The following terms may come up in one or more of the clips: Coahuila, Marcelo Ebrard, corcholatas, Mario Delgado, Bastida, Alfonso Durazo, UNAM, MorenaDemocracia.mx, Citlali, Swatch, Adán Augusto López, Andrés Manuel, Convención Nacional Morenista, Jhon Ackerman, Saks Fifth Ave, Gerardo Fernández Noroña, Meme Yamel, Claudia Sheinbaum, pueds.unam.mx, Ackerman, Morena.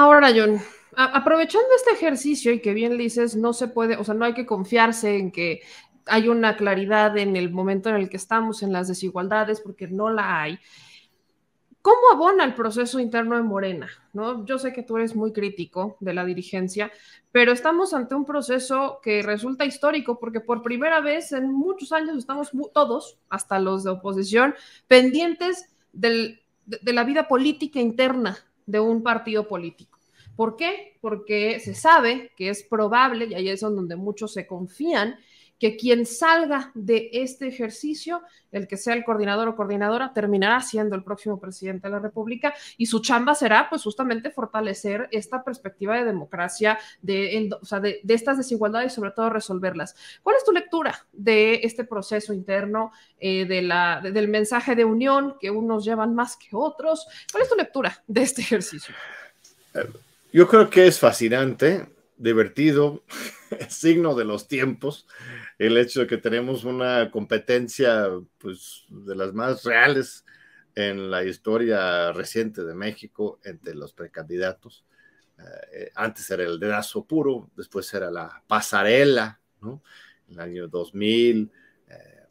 Ahora, John, aprovechando este ejercicio y que bien dices, no se puede, o sea, no hay que confiarse en que hay una claridad en el momento en el que estamos en las desigualdades, porque no la hay. ¿Cómo abona el proceso interno de Morena? ¿No? Yo sé que tú eres muy crítico de la dirigencia, pero estamos ante un proceso que resulta histórico porque por primera vez en muchos años estamos todos, hasta los de oposición, pendientes de la vida política interna de un partido político. ¿Por qué? Porque se sabe que es probable, y ahí es donde muchos se confían, que quien salga de este ejercicio, el que sea el coordinador o coordinadora, terminará siendo el próximo presidente de la República y su chamba será pues justamente fortalecer esta perspectiva de democracia, de estas desigualdades y sobre todo resolverlas. ¿Cuál es tu lectura de este proceso interno, del mensaje de unión que unos llevan más que otros? ¿Cuál es tu lectura de este ejercicio? Yo creo que es fascinante, divertido, signo de los tiempos, el hecho de que tenemos una competencia pues, de las más reales en la historia reciente de México entre los precandidatos. Antes era el dedazo puro, después era la pasarela, ¿no? En el año 2000,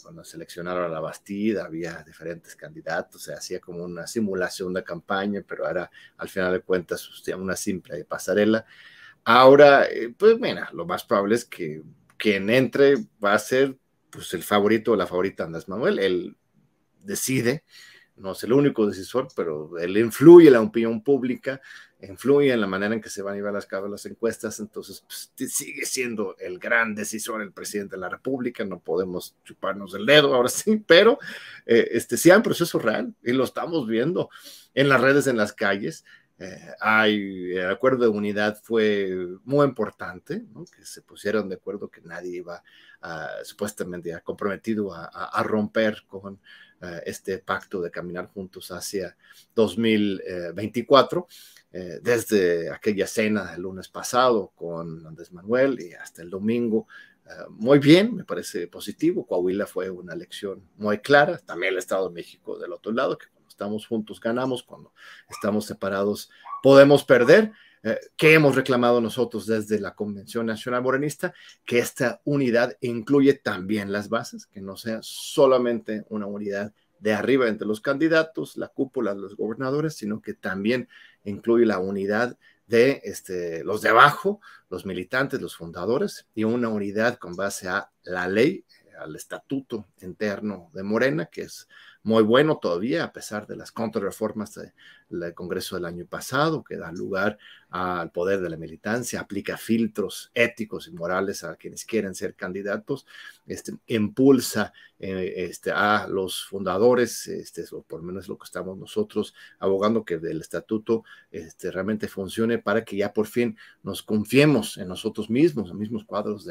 cuando seleccionaron a la Bastida, había diferentes candidatos, se hacía como una simulación de campaña, pero era al final de cuentas una simple pasarela. Ahora, pues mira, lo más probable es que quien entre va a ser pues, el favorito o la favorita Andrés Manuel. Él decide, no es el único decisor, pero él influye en la opinión pública, influye en la manera en que se van a llevar a cabo las encuestas, entonces pues, sigue siendo el gran decisor, el presidente de la República, no podemos chuparnos el dedo ahora sí, pero sí hay un proceso real y lo estamos viendo en las redes, en las calles. El acuerdo de unidad fue muy importante, ¿no? Que se pusieron de acuerdo que nadie iba supuestamente comprometido a romper con este pacto de caminar juntos hacia 2024, desde aquella cena del lunes pasado con Andrés Manuel y hasta el domingo. Muy bien, me parece positivo. Coahuila fue una elección muy clara, también el Estado de México del otro lado, que estamos juntos ganamos, cuando estamos separados podemos perder, que hemos reclamado nosotros desde la Convención Nacional Morenista, que esta unidad incluye también las bases, que no sea solamente una unidad de arriba entre los candidatos, la cúpula, los gobernadores, sino que también incluye la unidad de los de abajo, los militantes, los fundadores, y una unidad con base a la ley, al estatuto interno de Morena, que es muy bueno todavía, a pesar de las contrarreformas del Congreso del año pasado, que da lugar al poder de la militancia, aplica filtros éticos y morales a quienes quieren ser candidatos, impulsa a los fundadores, por lo menos lo que estamos nosotros abogando, que el estatuto realmente funcione para que ya por fin nos confiemos en nosotros mismos. Los mismos cuadros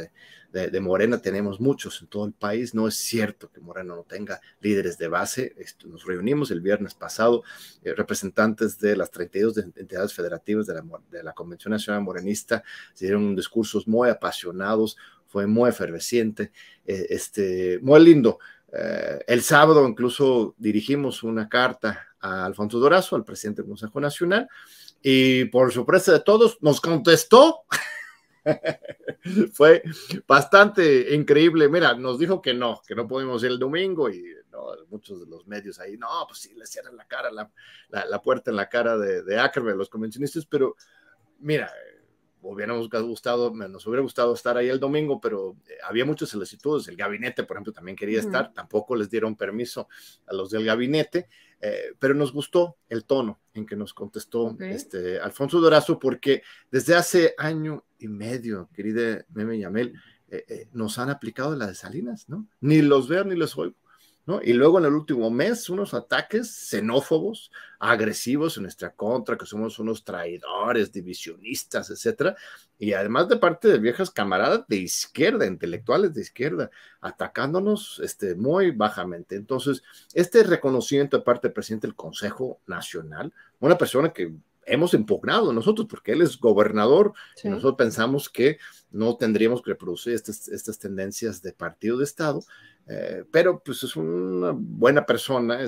de Morena tenemos muchos en todo el país, no es cierto que Morena no tenga líderes de base. Nos reunimos el viernes pasado, representantes de las 32 entidades federativas de la Convención Nacional Morenista, se dieron discursos muy apasionados, fue muy efervesciente, muy lindo. El sábado incluso dirigimos una carta a Alfonso Durazo, al presidente del Consejo Nacional, y por sorpresa de todos nos contestó. Fue bastante increíble. Mira, nos dijo que no pudimos ir el domingo y no, muchos de los medios ahí, no, pues sí, le cierran la cara, la puerta en la cara de Ackerman, los convencionistas, pero mira, nos hubiera gustado estar ahí el domingo, pero había muchas solicitudes. El gabinete, por ejemplo, también quería estar, tampoco les dieron permiso a los del gabinete, pero nos gustó el tono en que nos contestó Alfonso Durazo, porque desde hace año y medio, querida Meme Yamel, nos han aplicado la de Salinas, ¿no? Ni los veo ni los oigo, ¿no? Y luego en el último mes, unos ataques xenófobos, agresivos en nuestra contra, que somos unos traidores, divisionistas, etcétera, y además de parte de viejas camaradas de izquierda, intelectuales de izquierda, atacándonos muy bajamente. Entonces, reconocimiento de parte del presidente del Consejo Nacional, una persona que hemos impugnado nosotros, porque él es gobernador, sí. Y nosotros pensamos que no tendríamos que reproducir estas tendencias de partido de Estado, pero pues es una buena persona,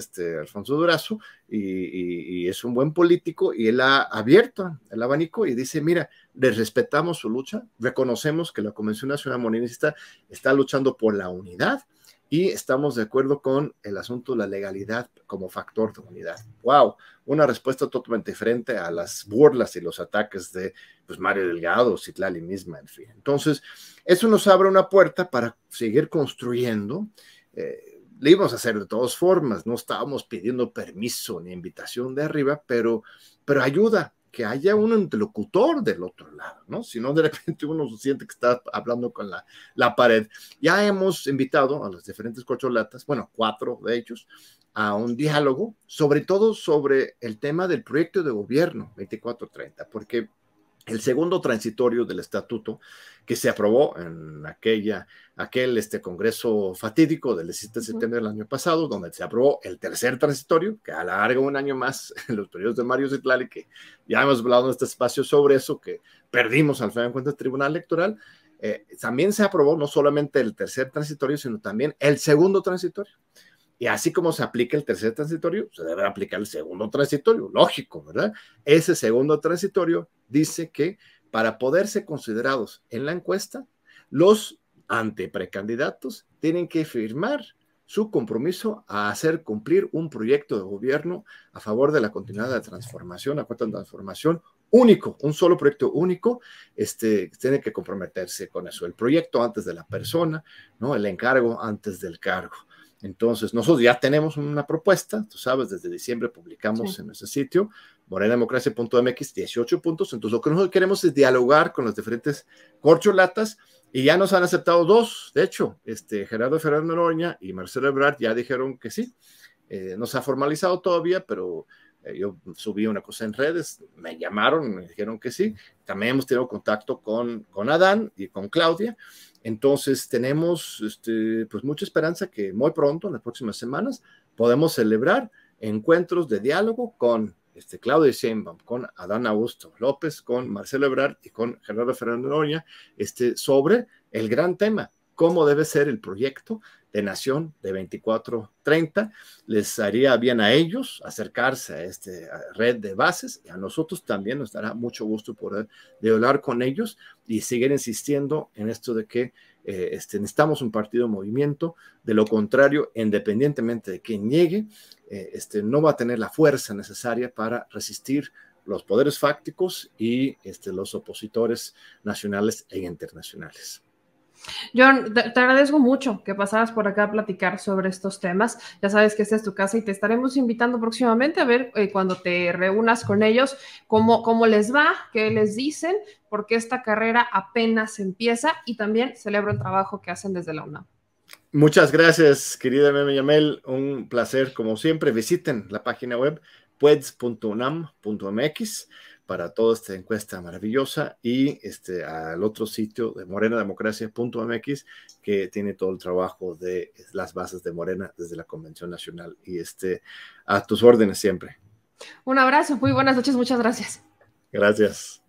Alfonso Durazo, y es un buen político, y él ha abierto el abanico y dice, mira, les respetamos su lucha, reconocemos que la Convención Nacional Morenista está luchando por la unidad, y estamos de acuerdo con el asunto de la legalidad como factor de unidad. ¡Wow! Una respuesta totalmente diferente a las burlas y los ataques de Mario Delgado, Citlali misma, en fin. Entonces, eso nos abre una puerta para seguir construyendo. Le íbamos a hacer de todas formas, no estábamos pidiendo permiso ni invitación de arriba, pero ayuda que haya un interlocutor del otro lado, ¿no? Si no, de repente uno siente que está hablando con la pared. Ya hemos invitado a las diferentes corcholatas, bueno, 4 de ellos, a un diálogo, sobre todo sobre el tema del proyecto de gobierno 2430, porque el segundo transitorio del estatuto que se aprobó en aquel congreso fatídico del 17 de septiembre del año pasado, donde se aprobó el tercer transitorio, que alarga un año más en los periodos de Mario Citlali, que ya hemos hablado en este espacio sobre eso, que perdimos al final de cuentas el Tribunal Electoral. También se aprobó no solamente el tercer transitorio, sino también el segundo transitorio. Y así como se aplica el tercer transitorio, se debe aplicar el segundo transitorio, lógico, ¿verdad? Ese segundo transitorio dice que para poder ser considerados en la encuesta, los anteprecandidatos tienen que firmar su compromiso a hacer cumplir un proyecto de gobierno a favor de la continuidad de la transformación, la cuarta transformación, único, un solo proyecto único, tiene que comprometerse con eso. El proyecto antes de la persona, ¿no? El encargo antes del cargo. Entonces, nosotros ya tenemos una propuesta, tú sabes, desde diciembre publicamos en nuestro sitio, MorenaDemocracia.mx, 18 puntos. Entonces, lo que nosotros queremos es dialogar con las diferentes corcholatas, y ya nos han aceptado 2, de hecho, Gerardo Fernández Noroña y Marcelo Ebrard ya dijeron que sí. Nos ha formalizado todavía, pero yo subí una cosa en redes, me llamaron, me dijeron que sí. También hemos tenido contacto con Adán y con Claudia. Entonces tenemos pues mucha esperanza que muy pronto, en las próximas semanas, podemos celebrar encuentros de diálogo con Claudia Sheinbaum, con Adán Augusto López, con Marcelo Ebrard y con Gerardo Fernández Noroña, sobre el gran tema, cómo debe ser el proyecto de nación de 2430. Les haría bien a ellos acercarse a esta red de bases, y a nosotros también nos dará mucho gusto poder hablar con ellos y seguir insistiendo en esto de que necesitamos un partido movimiento. De lo contrario, independientemente de quién llegue, no va a tener la fuerza necesaria para resistir los poderes fácticos y los opositores nacionales e internacionales. John, te agradezco mucho que pasaras por acá a platicar sobre estos temas. Ya sabes que esta es tu casa y te estaremos invitando próximamente a ver cuando te reúnas con ellos cómo les va, qué les dicen, porque esta carrera apenas empieza, y también celebro el trabajo que hacen desde la UNAM. Muchas gracias, querida Meme Yamel. Un placer, como siempre. Visiten la página web pueds.unam.mx para toda esta encuesta maravillosa, y al otro sitio de morenademocracia.mx, que tiene todo el trabajo de las bases de Morena desde la Convención Nacional, y a tus órdenes siempre. Un abrazo, muy buenas noches, muchas gracias. Gracias.